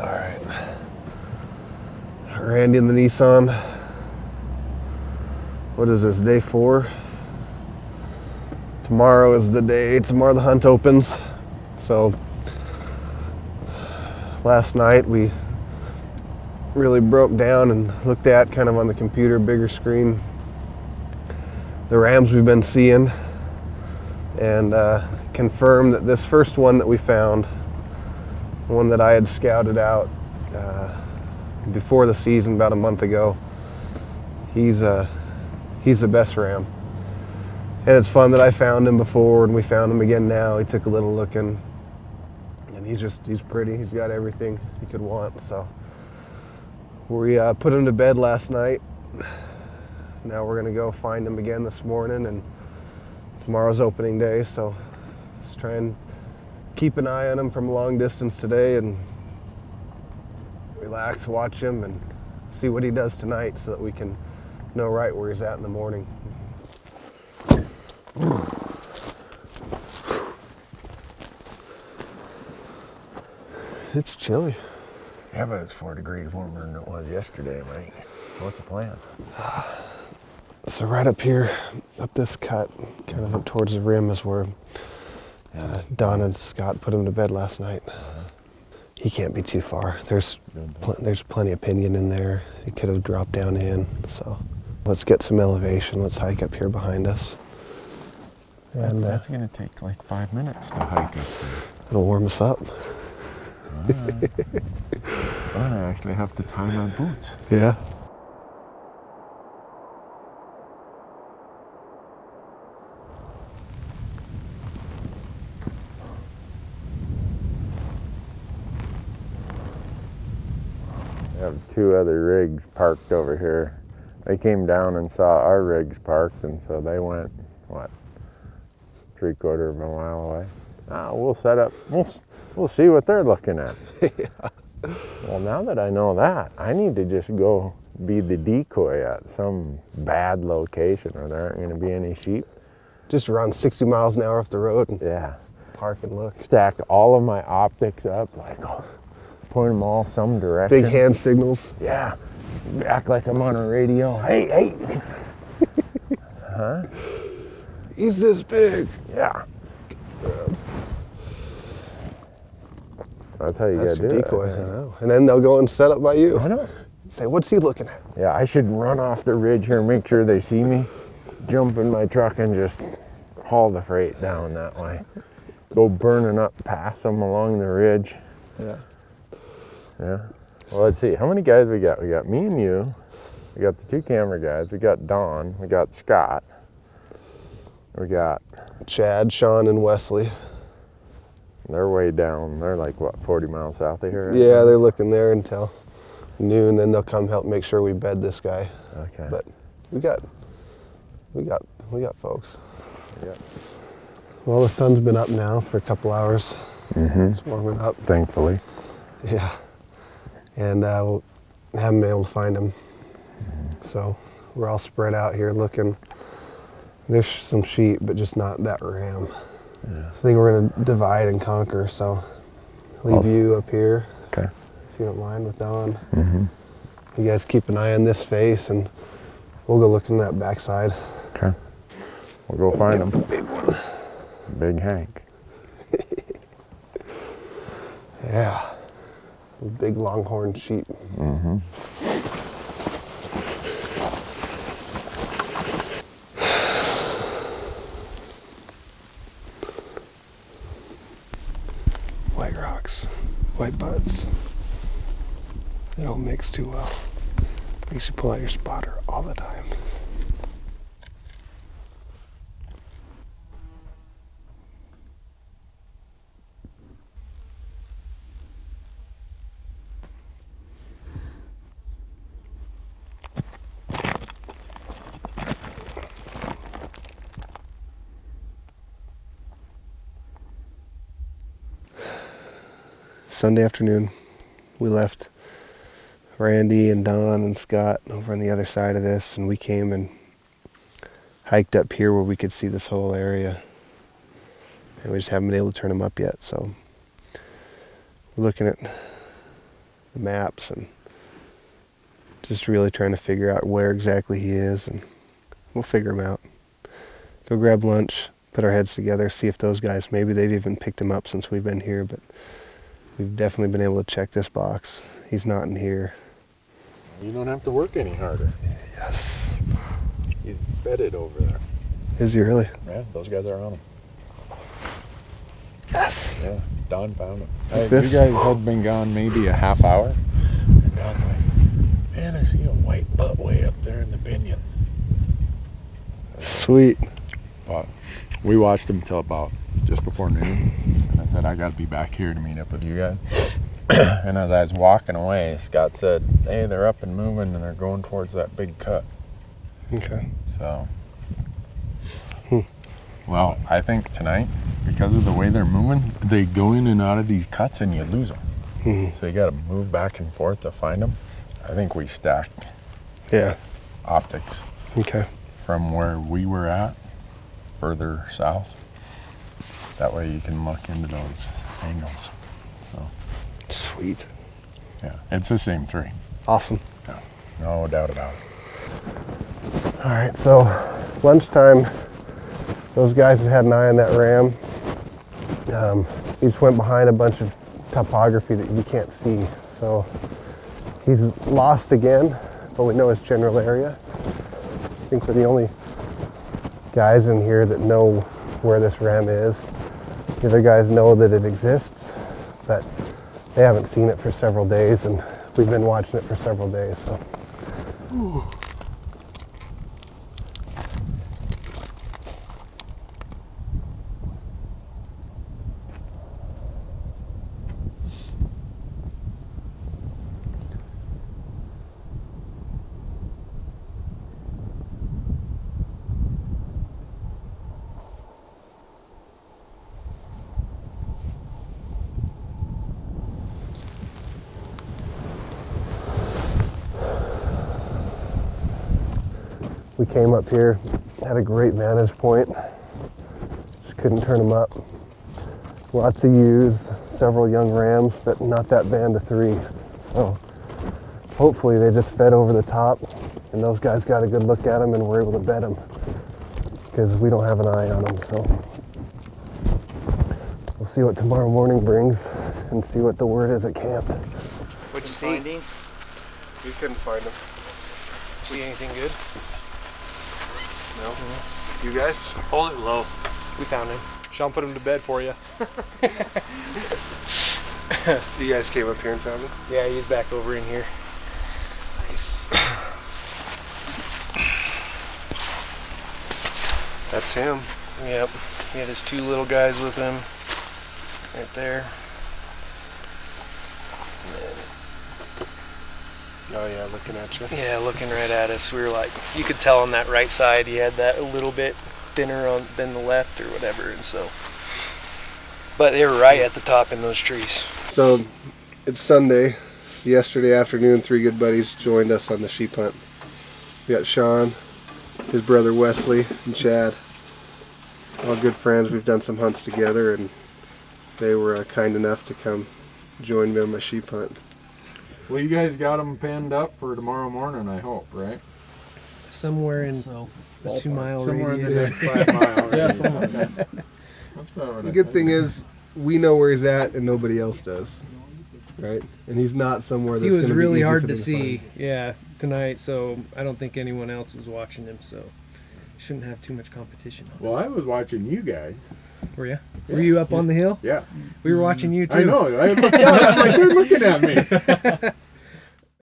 All right. Randy in the Nissan. What is this, day 4? Tomorrow is the day, tomorrow the hunt opens. So last night we really broke down and looked at, kind of on the computer, bigger screen, the rams we've been seeing, and confirmed that this first one that we found, the one that I had scouted out before the season about a month ago, he's the best ram. And it's fun that I found him before and we found him again now. He took a little looking, and he's pretty. He's got everything he could want. So we put him to bed last night. Now we're gonna go find him again this morning, and tomorrow's opening day, so let's try and keep an eye on him from a long distance today and relax, watch him, and see what he does tonight so that we can know right where he's at in the morning. It's chilly. Yeah, but it's 4 degrees warmer than it was yesterday, right? What's the plan? So right up here, up this cut, kind of up towards the rim, is where Don and Scott put him to bed last night. He can't be too far. There's plenty of pinion in there. He could have dropped down in. So let's get some elevation. Let's hike up here behind us. And that's going to take like 5 minutes to hike up there. It'll warm us up. All right. Well, I actually have to tie my boots. Yeah. I have 2 other rigs parked over here. They came down and saw our rigs parked, and so they went, what, 3/4 of a mile away? Ah, we'll set up, we'll see what they're looking at. Yeah. Well, now that I know that, I need to just go be the decoy at some bad location where there aren't going to be any sheep. Just run 60 miles an hour up the road and park and look. Stack all of my optics up, like, oh, point them all some direction. Big hand signals. Yeah, act like I'm on a radio. Hey, hey. Huh? He's this big. Yeah. That's how you gotta do it. Decoy. I know. And then they'll go and set up by you. I know. Say, what's he looking at? Yeah, I should run off the ridge here, make sure they see me, jump in my truck, and just haul the freight down that way. Go burning up past them along the ridge. Yeah. Yeah. Well, let's see. How many guys we got? We got me and you. We got the 2 camera guys. We got Don. We got Scott. We got Chad, Sean, and Wesley. They're way down. They're like, what, 40 miles south of here? Yeah, they're looking there until noon. Then they'll come help make sure we bed this guy. Okay. But we got folks. Yeah. Well, the sun's been up now for a couple hours. Mm-hmm. It's warming up. Thankfully. Yeah. And we haven't been able to find him. So we're all spread out here looking. There's some sheep, but just not that ram. Yeah. I think we're going to divide and conquer, so leave you up here, okay, if you don't mind, with Don. Mm-hmm. You guys keep an eye on this face, and we'll go look in that backside. Okay. We'll go find him. Big one. Big Hank. Yeah. Big longhorn sheep. Mm-hmm. White rocks, white butts. They don't mix too well. Makes you pull out your spotter all the time. Sunday afternoon, we left Randy and Don and Scott over on the other side of this, and we came and hiked up here where we could see this whole area. And we just haven't been able to turn them up yet, so we're looking at the maps and just really trying to figure out where exactly he is, and we'll figure him out. Go grab lunch, put our heads together, see if those guys, maybe they've even picked him up since we've been here, but we've definitely been able to check this box. He's not in here. You don't have to work any harder. Yes. He's bedded over there. Is he really? Yeah, those guys are on him. Yes. Yeah, Don found him. Like you guys had been gone maybe a half hour, and Don's like, man, I see a white butt way up there in the binions. Sweet. But we watched him till about just before noon, and I said, I got to be back here to meet up with you guys. And as I was walking away, Scott said, hey, they're up and moving, and they're going towards that big cut. Okay. So, well, I think tonight, because of the way they're moving, they go in and out of these cuts, and you lose them. So you got to move back and forth to find them. I think we stacked optics. Okay. From where we were at, further south. That way you can look into those angles. So. Sweet. Yeah, it's the same three. Awesome. Yeah, no doubt about it. All right, so lunchtime, those guys that had an eye on that ram, he just went behind a bunch of topography that you can't see. So he's lost again, but we know his general area. I think we're the only guys in here that know where this ram is. The other guys know that it exists, but they haven't seen it for several days, and we've been watching it for several days, so. Ooh. We came up here, had a great vantage point, just couldn't turn them up. Lots of ewes, several young rams, but not that band of three. So hopefully they just fed over the top and those guys got a good look at them and were able to bed them, because we don't have an eye on them. So we'll see what tomorrow morning brings and see what the word is at camp. What'd you see? We couldn't find them. See anything good? No. You guys? Hold it low. We found him. Sean put him to bed for you. You guys came up here and found him? Yeah, he's back over in here. Nice. That's him. Yep. He had his two little guys with him. Right there. Oh yeah, looking at you. Yeah, looking right at us. We were like, you could tell on that right side he had that a little bit thinner on than the left or whatever, and so. But they were right at the top in those trees. So it's Sunday. Yesterday afternoon, three good buddies joined us on the sheep hunt. We got Sean, his brother Wesley, and Chad. All good friends. We've done some hunts together, and they were kind enough to come join me on my sheep hunt. Well, you guys got them pinned up for tomorrow morning, I hope, right? Somewhere in the 2 mile radius. Somewhere in the 5 mile radius. Yeah, okay. That's about what the good thing is, we know where he's at and nobody else does, right? And he's not somewhere that's going to be easy for them to find. He was really hard to see, yeah, tonight, so I don't think anyone else was watching him, so shouldn't have too much competition. Well, I was watching you guys. Were you? Yeah. Were you up on the hill? Yeah. We were watching you too. I know. I'm like, they're looking at me.